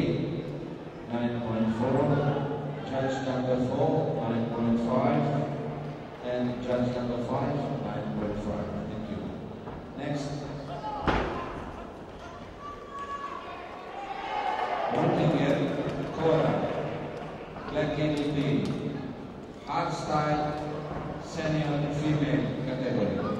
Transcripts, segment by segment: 3, 9.4, judge number 4, 9.5, and judge number 5, 9.5. Thank you. Next. Multinger, Cora Black LP, art style, senior female category.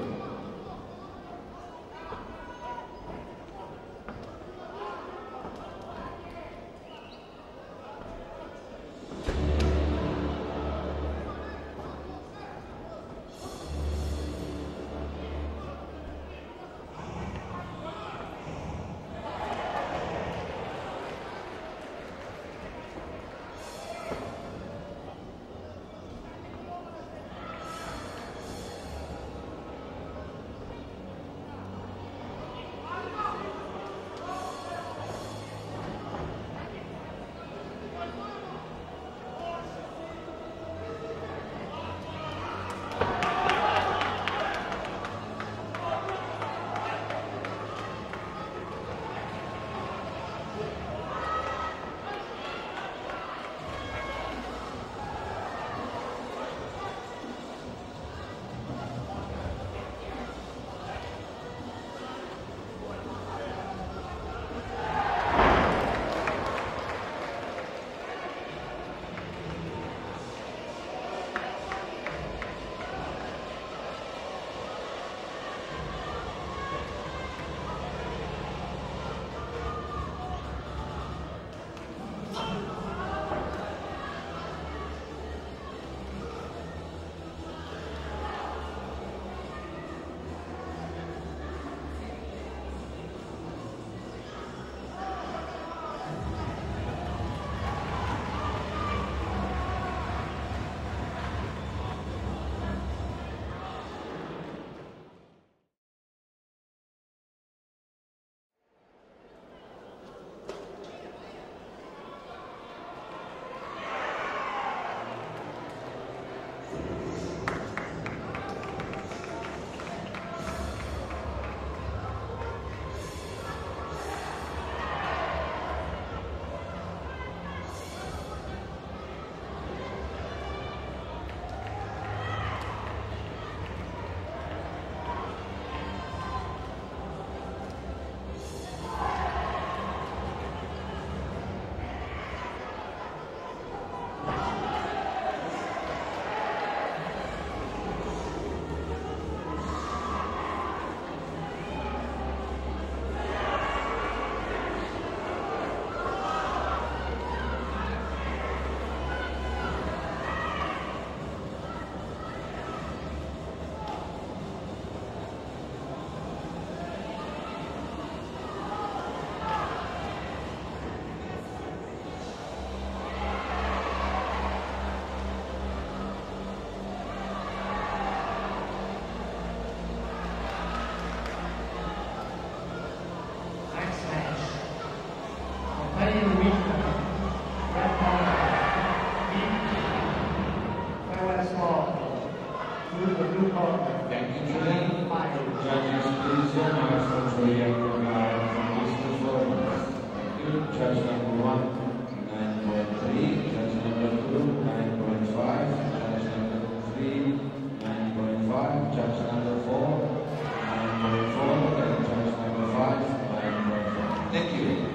Thank you.